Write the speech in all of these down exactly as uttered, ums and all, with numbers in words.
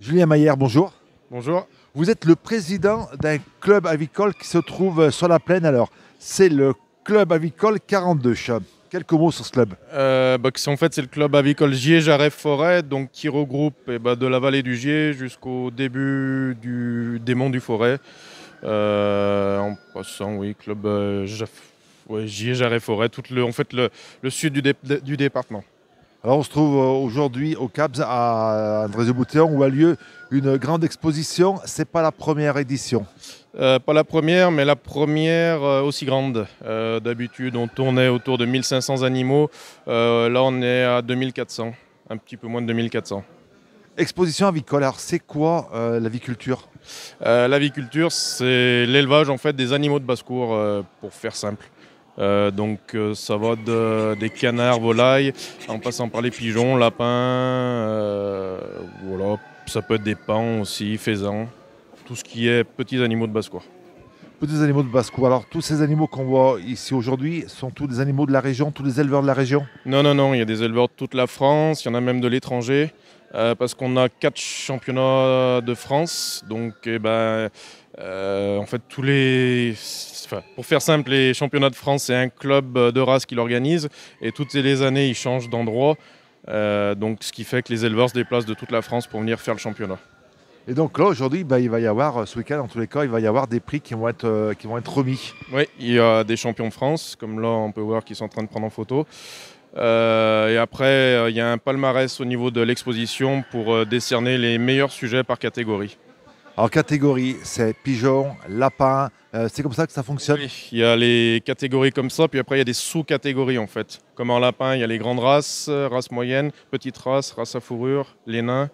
Julien Maillard, bonjour. Bonjour. Vous êtes le président d'un club avicole qui se trouve sur la plaine. Alors, c'est le Club Avicole quarante-deux. Quelques mots sur ce club. euh, bah, En fait, c'est le Club Avicole Gier-Jarret-Forêt, donc qui regroupe eh, bah, de la vallée du Gier jusqu'au début du, des monts du Forez. Euh, en passant, oui, Club euh, ouais, Gier-Jarret-Forêt, tout le, en fait, le, le sud du, dé, du département. Alors on se trouve aujourd'hui au C A B S à Andrézieux-Bouthéon où a lieu une grande exposition. C'est pas la première édition. Euh, pas la première, mais la première aussi grande. Euh, D'habitude, on tournait autour de mille cinq cents animaux. Euh, là, on est à deux mille quatre cents, un petit peu moins de deux mille quatre cents. Exposition avicole, alors c'est quoi euh, l'aviculture? euh, L'aviculture, c'est l'élevage en fait, des animaux de basse-cour, euh, pour faire simple. Euh, donc euh, ça va de, des canards, volailles, en passant par les pigeons, lapins, euh, voilà, ça peut être des paons aussi, faisans, tout ce qui est petits animaux de basse-cour. Petits animaux de basse-cour. Alors tous ces animaux qu'on voit ici aujourd'hui sont tous des animaux de la région, tous les éleveurs de la région? Non, non, non, il y a des éleveurs de toute la France, il y en a même de l'étranger, euh, parce qu'on a quatre championnats de France, donc eh ben, euh, en fait tous les... Enfin, pour faire simple, les championnats de France, c'est un club de race qui l'organise et toutes les années, ils changent d'endroit. Euh, donc, ce qui fait que les éleveurs se déplacent de toute la France pour venir faire le championnat. Et donc là, aujourd'hui, bah, il va y avoir, ce week-end, en tous les cas, il va y avoir des prix qui vont être, euh, qui vont être remis. Oui, il y a des champions de France, comme là, on peut voir qu'ils sont en train de prendre en photo. Euh, et après, il y a un palmarès au niveau de l'exposition pour euh, décerner les meilleurs sujets par catégorie. Alors catégorie, c'est pigeon, lapin, euh, c'est comme ça que ça fonctionne? Oui, il y a les catégories comme ça, puis après il y a des sous-catégories en fait. Comme en lapin, il y a les grandes races, races moyennes, petites races, races à fourrure, les nains.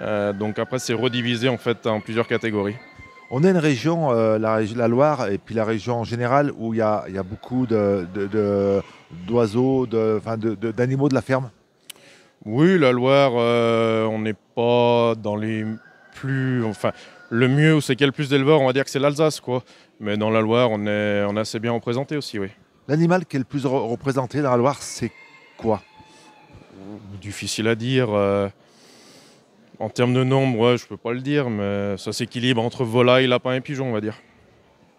Euh, donc après c'est redivisé en fait en plusieurs catégories. On est une région, euh, la, la Loire et puis la région en général, où il y a, il y a beaucoup de, de, de, d'oiseaux, de, enfin de, de, d'animaux de la ferme? Oui, la Loire, euh, on n'est pas dans les... Plus, enfin, le mieux où c'est qu'il y a le plus d'éleveurs, on va dire que c'est l'Alsace, quoi. Mais dans la Loire, on est, on est assez bien représenté aussi, oui. L'animal qui est le plus re représenté dans la Loire, c'est quoi? Difficile à dire. Euh, en termes de nombre, ouais, je peux pas le dire, mais ça s'équilibre entre volaille, lapin et pigeon, on va dire.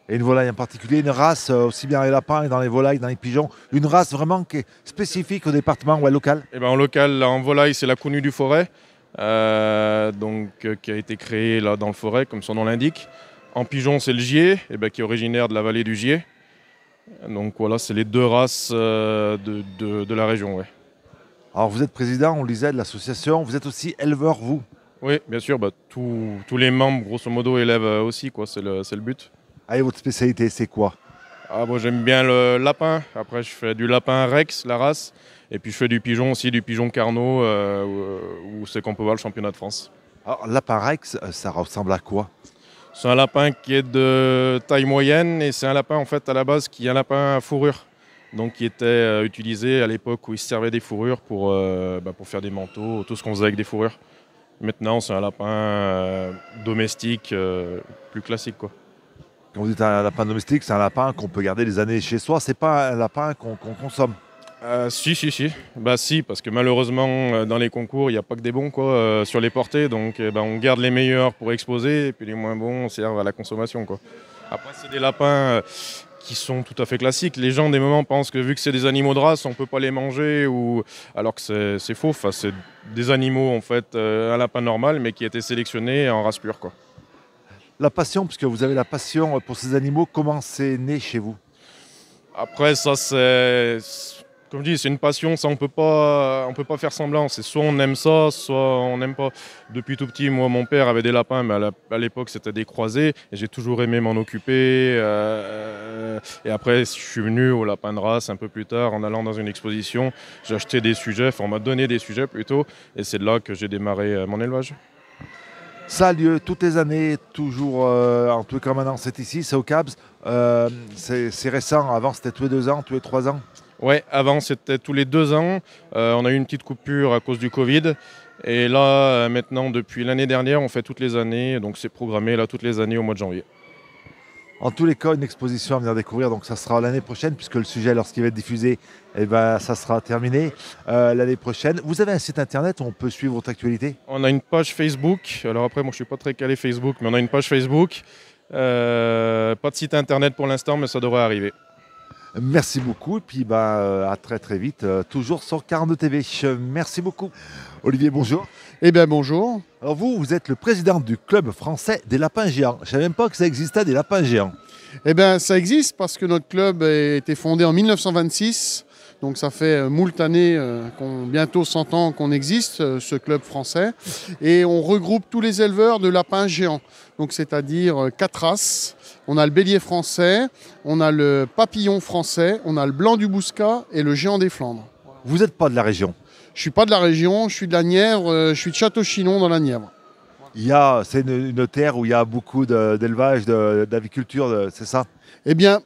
Et une volaille en particulier, une race, aussi bien dans les lapins et dans les volailles, dans les pigeons, une race vraiment qui est spécifique au département ou à local? Eh ben, en local, là, en volaille, c'est la connue du forêt. Euh, donc, euh, qui a été créé là dans le forêt, comme son nom l'indique. En pigeon, c'est le gier, eh ben, qui est originaire de la vallée du Gier. Donc voilà, c'est les deux races euh, de, de, de la région. Ouais. Alors vous êtes président, on le disait, de l'association, vous êtes aussi éleveur, vous? Oui, bien sûr, bah, tout, tous les membres, grosso modo, élèvent euh, aussi, c'est le, le but. Ah, et votre spécialité, c'est quoi? Ah, moi j'aime bien le lapin, après je fais du lapin Rex, la race, et puis je fais du pigeon aussi, du pigeon Carneau, euh, où, où c'est qu'on peut voir le championnat de France. Alors lapin Rex, ça ressemble à quoi? C'est un lapin qui est de taille moyenne et c'est un lapin en fait à la base qui est un lapin à fourrure, donc qui était euh, utilisé à l'époque où il se servait des fourrures pour, euh, bah, pour faire des manteaux, tout ce qu'on faisait avec des fourrures. Maintenant c'est un lapin euh, domestique, euh, plus classique quoi. Quand vous dites un lapin domestique, c'est un lapin qu'on peut garder des années chez soi, c'est pas un lapin qu'on qu'on consomme? euh, Si, si, si. Bah si, parce que malheureusement, dans les concours, il n'y a pas que des bons quoi, euh, sur les portées, donc eh ben, on garde les meilleurs pour exposer, et puis les moins bons servent à la consommation quoi. Après, c'est des lapins euh, qui sont tout à fait classiques. Les gens, des moments, pensent que vu que c'est des animaux de race, on ne peut pas les manger, ou... alors que c'est faux. Enfin, c'est des animaux, en fait, euh, un lapin normal, mais qui a été sélectionné en race pure, quoi. La passion, puisque vous avez la passion pour ces animaux, comment c'est né chez vous? Après, ça c'est, comme je dis, c'est une passion, ça on peut pas, on peut pas faire semblant. C'est soit on aime ça, soit on n'aime pas. Depuis tout petit, moi, mon père avait des lapins, mais à l'époque c'était des croisés. J'ai toujours aimé m'en occuper. Euh, et après, je suis venu au lapin de race un peu plus tard, en allant dans une exposition. J'ai acheté des sujets, enfin, on m'a donné des sujets plutôt, et c'est de là que j'ai démarré mon élevage. Ça a lieu toutes les années, toujours, euh, en tout cas maintenant c'est ici, c'est au C A B S, euh, c'est récent, avant c'était tous les deux ans, tous les trois ans? Oui, avant c'était tous les deux ans, euh, on a eu une petite coupure à cause du Covid, et là euh, maintenant depuis l'année dernière on fait toutes les années, donc c'est programmé là toutes les années au mois de janvier. En tous les cas, une exposition à venir découvrir, donc ça sera l'année prochaine, puisque le sujet, lorsqu'il va être diffusé, eh ben, ça sera terminé euh, l'année prochaine. Vous avez un site internet où on peut suivre votre actualité? On a une page Facebook. Alors après, moi, je ne suis pas très calé Facebook, mais on a une page Facebook. Euh, pas de site internet pour l'instant, mais ça devrait arriver. Merci beaucoup, et puis bah, euh, à très très vite, euh, toujours sur Carneau T V. Merci beaucoup. Olivier, bonjour. Eh bien, bonjour. Alors vous, vous êtes le président du Club Français des Lapins Géants. Je ne savais même pas que ça existait, des Lapins Géants. Eh bien, ça existe parce que notre club a été fondé en mille neuf cent vingt-six. Donc ça fait moult années, euh, bientôt cent ans qu'on existe, euh, ce club français. Et on regroupe tous les éleveurs de lapins géants. Donc c'est-à-dire euh, quatre races. On a le bélier français, on a le papillon français, on a le blanc du bouscat et le géant des Flandres. Vous n'êtes pas de la région? Je ne suis pas de la région, je suis de la Nièvre, euh, je suis de Château-Chinon dans la Nièvre. C'est une, une terre où il y a beaucoup d'élevage, d'aviculture, c'est ça? Eh bien...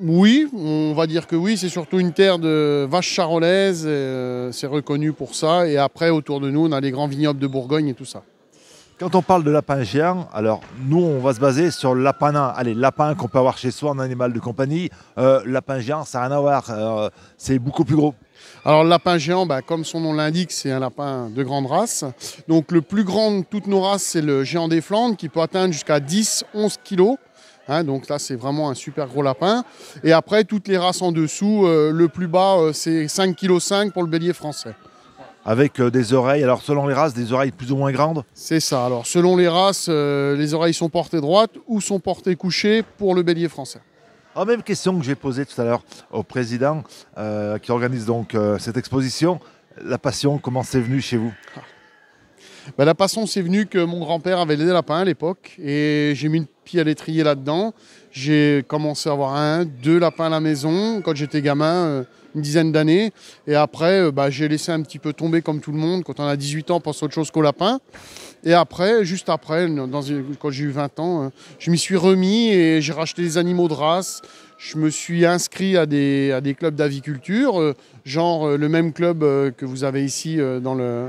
Oui, on va dire que oui, c'est surtout une terre de vaches charolaises, euh, c'est reconnu pour ça. Et après, autour de nous, on a les grands vignobles de Bourgogne et tout ça. Quand on parle de lapin géant, alors nous, on va se baser sur le lapin nain. Allez, lapin qu'on peut avoir chez soi en animal de compagnie, euh, lapin géant, ça n'a rien à voir, euh, c'est beaucoup plus gros. Alors le lapin géant, bah, comme son nom l'indique, c'est un lapin de grande race. Donc le plus grand de toutes nos races, c'est le géant des Flandres, qui peut atteindre jusqu'à dix à onze kilos. Hein, donc là, c'est vraiment un super gros lapin. Et après, toutes les races en dessous, euh, le plus bas, euh, c'est cinq virgule cinq kilos pour le bélier français. Avec euh, des oreilles, alors selon les races, des oreilles plus ou moins grandes? C'est ça, alors selon les races, euh, les oreilles sont portées droites ou sont portées couchées pour le bélier français. Ah, même question que j'ai posée tout à l'heure au président euh, qui organise donc euh, cette exposition. La passion, comment c'est venu chez vous? ah. Ben, la passion, c'est venu que mon grand-père avait des lapins à l'époque et j'ai mis une pied à l'étrier là-dedans. J'ai commencé à avoir un, deux lapins à la maison quand j'étais gamin, euh, une dizaine d'années. Et après, euh, bah, j'ai laissé un petit peu tomber comme tout le monde. Quand on a dix-huit ans, on pense autre chose qu'aux lapins. Et après, juste après, dans une... quand j'ai eu vingt ans, euh, je m'y suis remis et j'ai racheté des animaux de race. Je me suis inscrit à des, à des clubs d'aviculture, euh, genre euh, le même club euh, que vous avez ici euh, dans le,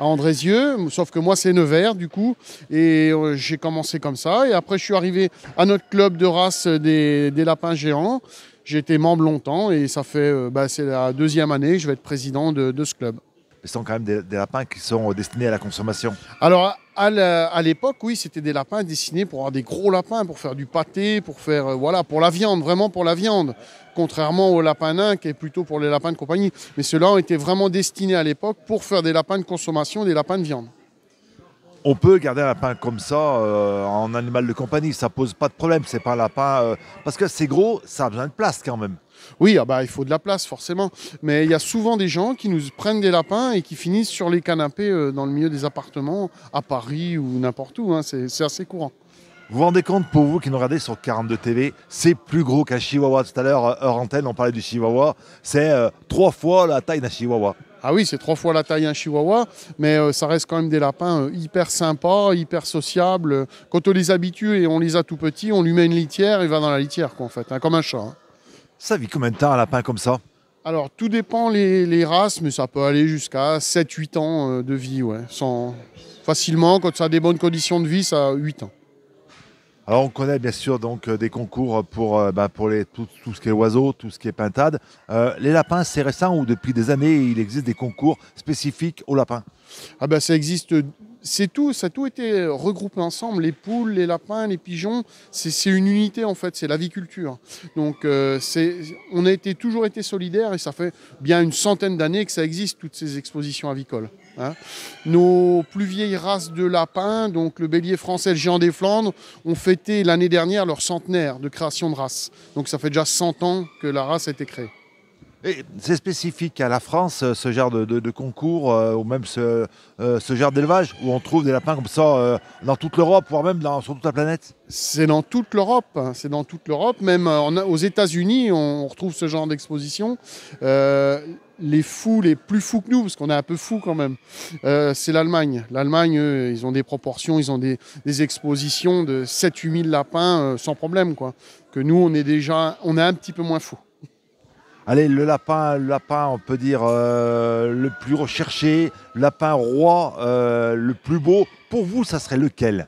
à Andrézieux, sauf que moi c'est Nevers du coup, et euh, j'ai commencé comme ça. Et après je suis arrivé à notre club de race des, des lapins géants. J'ai été membre longtemps et ça fait euh, bah, c'est la deuxième année que je vais être président de, de ce club. Ce sont quand même des, des lapins qui sont destinés à la consommation. Alors, à l'époque, oui, c'était des lapins destinés pour avoir des gros lapins, pour faire du pâté, pour faire, euh, voilà, pour la viande, vraiment pour la viande. Contrairement au lapin nain, qui est plutôt pour les lapins de compagnie. Mais ceux-là ont été vraiment destinés à l'époque pour faire des lapins de consommation, des lapins de viande. On peut garder un lapin comme ça euh, en animal de compagnie, ça pose pas de problème, c'est pas un lapin... Euh, parce que c'est gros, ça a besoin de place quand même. Oui, ah bah, il faut de la place forcément, mais il y a souvent des gens qui nous prennent des lapins et qui finissent sur les canapés euh, dans le milieu des appartements, à Paris ou n'importe où, hein, c'est assez courant. Vous vous rendez compte, pour vous qui nous regardez sur quarante-deux T V, c'est plus gros qu'un chihuahua. Tout à l'heure, hors antenne, on parlait du chihuahua, c'est euh, trois fois la taille d'un chihuahua. Ah oui, c'est trois fois la taille d'un chihuahua, mais euh, ça reste quand même des lapins euh, hyper sympas, hyper sociables. Quand on les habitue et on les a tout petits, on lui met une litière, il va dans la litière, quoi, en fait, hein, comme un chat. Hein. Ça vit combien de temps un lapin comme ça? Alors, tout dépend les, les races, mais ça peut aller jusqu'à sept huit ans euh, de vie, ouais. Sans... Facilement, quand ça a des bonnes conditions de vie, ça a huit ans. Alors on connaît bien sûr donc des concours pour, euh, bah, pour les, tout, tout ce qui est oiseaux, tout ce qui est pintade. Euh, les lapins, c'est récent ou depuis des années, il existe des concours spécifiques aux lapins? Ah ben, ça existe, c'est tout, ça a tout été regroupé ensemble, les poules, les lapins, les pigeons, c'est une unité en fait, c'est l'aviculture. Donc euh, on a été, toujours été solidaires et ça fait bien une centaine d'années que ça existe, toutes ces expositions avicoles. Hein. Nos plus vieilles races de lapins, donc le bélier français, le géant des Flandres, ont fêté l'année dernière leur centenaire de création de race. Donc ça fait déjà cent ans que la race a été créée. C'est spécifique à la France, ce genre de, de, de concours, euh, ou même ce, euh, ce genre d'élevage, où on trouve des lapins comme ça euh, dans toute l'Europe, voire même dans, sur toute la planète? C'est dans toute l'Europe, hein, c'est dans toute l'Europe. Même en, aux États-Unis, on retrouve ce genre d'exposition. Euh, les fous, les plus fous que nous, parce qu'on est un peu fous quand même, euh, c'est l'Allemagne. L'Allemagne, eux, ils ont des proportions, ils ont des, des expositions de sept à huit mille lapins euh, sans problème, quoi. Que nous, on est déjà, on est un petit peu moins fous. Allez, le lapin, le lapin, on peut dire euh, le plus recherché, lapin roi, euh, le plus beau. Pour vous, ça serait lequel?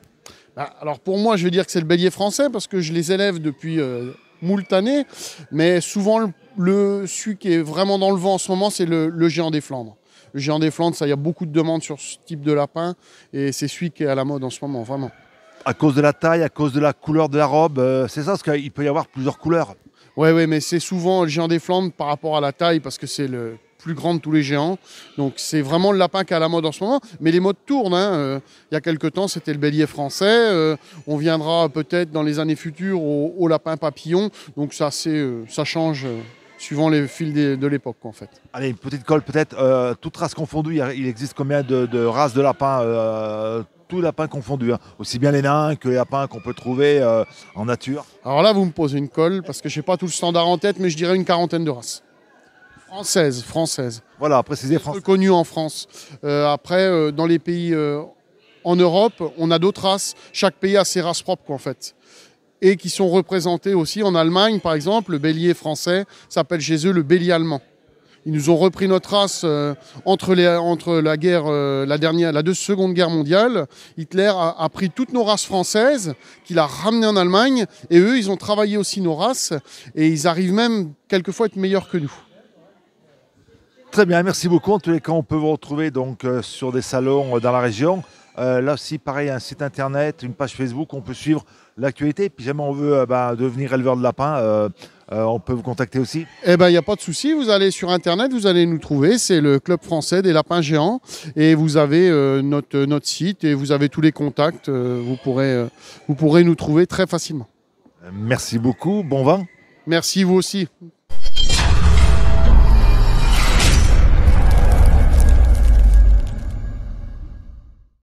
Alors pour moi, je vais dire que c'est le bélier français parce que je les élève depuis euh, moult années, mais souvent le, le celui qui est vraiment dans le vent en ce moment, c'est le, le géant des Flandres. Le géant des Flandres, ça, il y a beaucoup de demandes sur ce type de lapin et c'est celui qui est à la mode en ce moment, vraiment. À cause de la taille, à cause de la couleur de la robe, euh, c'est ça, parce qu'il peut y avoir plusieurs couleurs. Oui, ouais, mais c'est souvent le géant des Flandres par rapport à la taille parce que c'est le plus grand de tous les géants. Donc c'est vraiment le lapin qui est à la mode en ce moment. Mais les modes tournent, hein. Euh, il y a quelques temps, c'était le bélier français. Euh, on viendra peut-être dans les années futures au, au lapin papillon. Donc ça, euh, ça change euh, suivant les fils de, de l'époque, en fait. Allez, une petite colle peut-être. Euh, toute race confondue, il existe combien de, de races de lapins euh, Tous lapins confondus, hein. Aussi bien les nains que les lapins qu'on peut trouver euh, en nature. Alors là, vous me posez une colle, parce que je n'ai pas tout le standard en tête, mais je dirais une quarantaine de races. Françaises, françaises. Voilà, précisez françaises. Connues en France. Euh, après, euh, dans les pays euh, en Europe, on a d'autres races. Chaque pays a ses races propres, quoi, en fait. Et qui sont représentées aussi en Allemagne, par exemple. Le bélier français s'appelle chez eux le bélier allemand. Ils nous ont repris notre race euh, entre, les, entre la guerre, euh, la dernière, la Seconde Guerre mondiale. Hitler a, a pris toutes nos races françaises, qu'il a ramenées en Allemagne, et eux, ils ont travaillé aussi nos races, et ils arrivent même quelquefois à être meilleurs que nous. Très bien, merci beaucoup. En tous les cas, on peut vous retrouver donc, euh, sur des salons euh, dans la région. Euh, là aussi, pareil, un site internet, une page Facebook, on peut suivre l'actualité. Et puis, jamais on veut euh, bah, devenir éleveur de lapins, euh, euh, on peut vous contacter aussi. Eh bien, il n'y a pas de souci. Vous allez sur internet, vous allez nous trouver. C'est le Club Français des Lapins Géants. Et vous avez euh, notre, notre site et vous avez tous les contacts. Euh, vous, pourrez, euh, vous pourrez nous trouver très facilement. Merci beaucoup. Bon vent. Merci, vous aussi.